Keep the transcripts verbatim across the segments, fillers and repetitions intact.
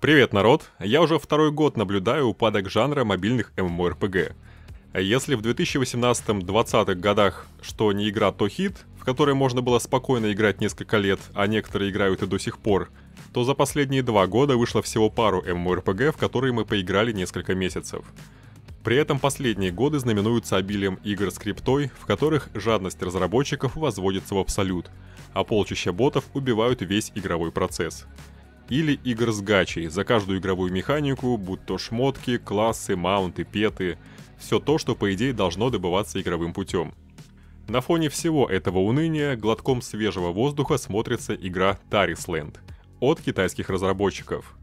Привет, народ! Я уже второй год наблюдаю упадок жанра мобильных эм эм о эр пи джи. Если в две тысячи восемнадцатом — две тысячи двадцатом годах, что не игра, то хит, в которой можно было спокойно играть несколько лет, а некоторые играют и до сих пор, то за последние два года вышло всего пару эм эм о эр пи джи, в которые мы поиграли несколько месяцев. При этом последние годы знаменуются обилием игр с криптой, в которых жадность разработчиков возводится в абсолют, а полчища ботов убивают весь игровой процесс. Или игр с гачей, за каждую игровую механику, будь то шмотки, классы, маунты, петы, все то, что по идее должно добываться игровым путем. На фоне всего этого уныния глотком свежего воздуха смотрится игра Tarisland от китайских разработчиков.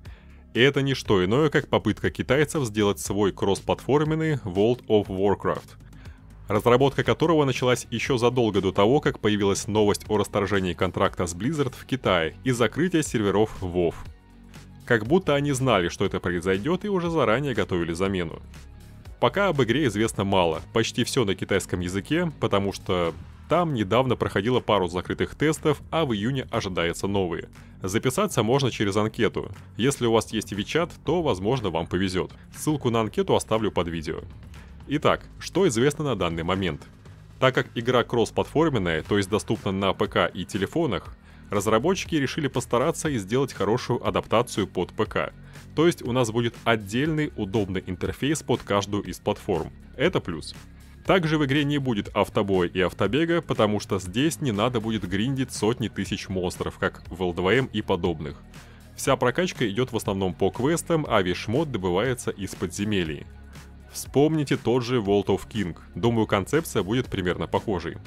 И это не что иное, как попытка китайцев сделать свой кроссплатформенный World of Warcraft, разработка которого началась еще задолго до того, как появилась новость о расторжении контракта с Blizzard в Китае и закрытии серверов вов. Как будто они знали, что это произойдет, и уже заранее готовили замену. Пока об игре известно мало, почти все на китайском языке, потому что там недавно проходило пару закрытых тестов, а в июне ожидаются новые. Записаться можно через анкету. Если у вас есть WeChat, то, возможно, вам повезет. Ссылку на анкету оставлю под видео. Итак, что известно на данный момент? Так как игра кроссплатформенная, то есть доступна на ПК и телефонах, разработчики решили постараться и сделать хорошую адаптацию под ПК. То есть у нас будет отдельный удобный интерфейс под каждую из платформ. Это плюс. Также в игре не будет автобоя и автобега, потому что здесь не надо будет гриндить сотни тысяч монстров, как в эл два эм и подобных. Вся прокачка идет в основном по квестам, а весь шмот добывается из подземелий. Вспомните тот же World of King, думаю, концепция будет примерно похожей.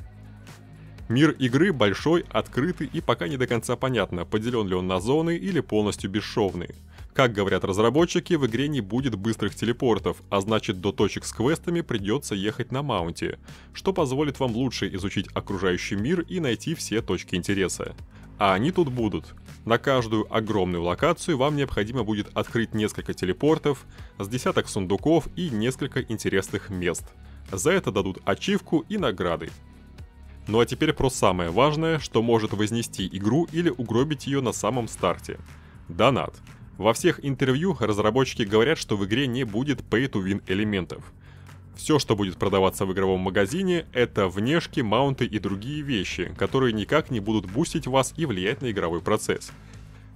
Мир игры большой, открытый и пока не до конца понятно, поделен ли он на зоны или полностью бесшовный. Как говорят разработчики, в игре не будет быстрых телепортов, а значит до точек с квестами придется ехать на маунте, что позволит вам лучше изучить окружающий мир и найти все точки интереса. А они тут будут. На каждую огромную локацию вам необходимо будет открыть несколько телепортов, с десяток сундуков и несколько интересных мест. За это дадут ачивку и награды. Ну а теперь про самое важное, что может вознести игру или угробить ее на самом старте. Донат. Во всех интервью разработчики говорят, что в игре не будет pay-to-win элементов. Все, что будет продаваться в игровом магазине, это внешки, маунты и другие вещи, которые никак не будут бустить вас и влиять на игровой процесс.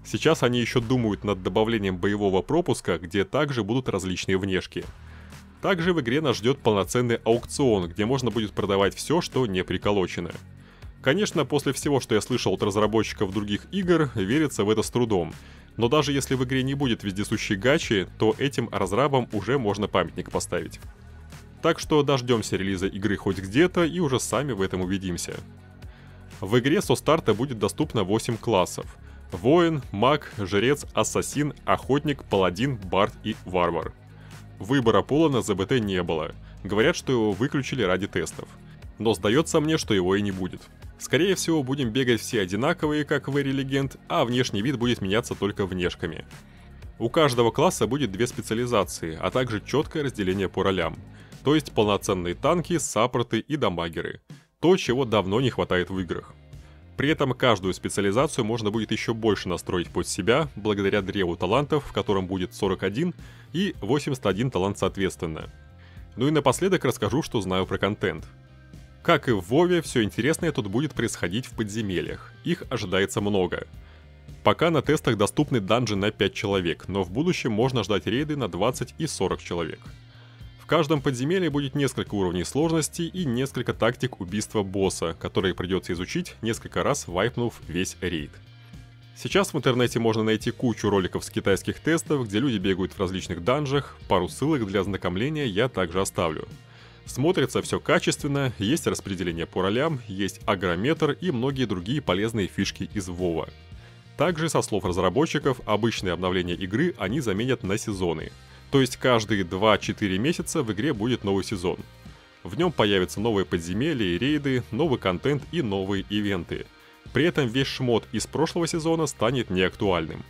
Сейчас они еще думают над добавлением боевого пропуска, где также будут различные внешки. Также в игре нас ждет полноценный аукцион, где можно будет продавать все, что не приколочено. Конечно, после всего, что я слышал от разработчиков других игр, верится в это с трудом. Но даже если в игре не будет вездесущей гачи, то этим разрабам уже можно памятник поставить. Так что дождемся релиза игры хоть где-то и уже сами в этом убедимся. В игре со старта будет доступно восемь классов. Воин, маг, жрец, ассасин, охотник, паладин, бард и варвар. Выбора пола на зэ бэ тэ не было. Говорят, что его выключили ради тестов. Но сдается мне, что его и не будет. Скорее всего, будем бегать все одинаковые, как в Вэри Легенд, а внешний вид будет меняться только внешками. У каждого класса будет две специализации, а также четкое разделение по ролям. То есть полноценные танки, саппорты и дамагеры. То, чего давно не хватает в играх. При этом каждую специализацию можно будет еще больше настроить под себя, благодаря древу талантов, в котором будет сорок один и восемьдесят один талант соответственно. Ну и напоследок расскажу, что знаю про контент. Как и в вове, все интересное тут будет происходить в подземельях. Их ожидается много. Пока на тестах доступны данжи на пять человек, но в будущем можно ждать рейды на двадцать и сорок человек. В каждом подземелье будет несколько уровней сложности и несколько тактик убийства босса, которые придется изучить, несколько раз вайпнув весь рейд. Сейчас в интернете можно найти кучу роликов с китайских тестов, где люди бегают в различных данжах, пару ссылок для ознакомления я также оставлю. Смотрится все качественно, есть распределение по ролям, есть агрометр и многие другие полезные фишки из вова. Также, со слов разработчиков, обычные обновления игры они заменят на сезоны. То есть каждые два-четыре месяца в игре будет новый сезон. В нем появятся новые подземелья и рейды, новый контент и новые ивенты. При этом весь шмот из прошлого сезона станет неактуальным.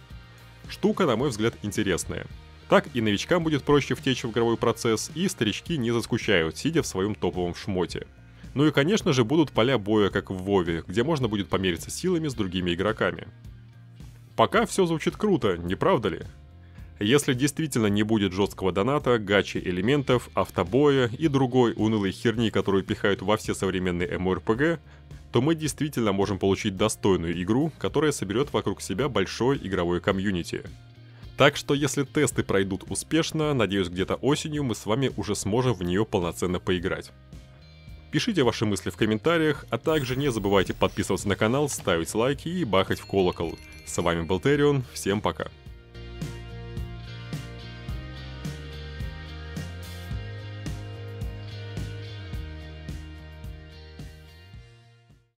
Штука, на мой взгляд, интересная. Так и новичкам будет проще втечь в игровой процесс, и старички не заскучают, сидя в своем топовом шмоте. Ну и конечно же будут поля боя, как в вове, где можно будет помериться силами с другими игроками. Пока все звучит круто, не правда ли? Если действительно не будет жесткого доната, гачи элементов, автобоя и другой унылой херни, которую пихают во все современные эм о эр пэ гэ, то мы действительно можем получить достойную игру, которая соберет вокруг себя большое игровое комьюнити. Так что если тесты пройдут успешно, надеюсь, где-то осенью мы с вами уже сможем в нее полноценно поиграть. Пишите ваши мысли в комментариях, а также не забывайте подписываться на канал, ставить лайки и бахать в колокол. С вами был Терион, всем пока.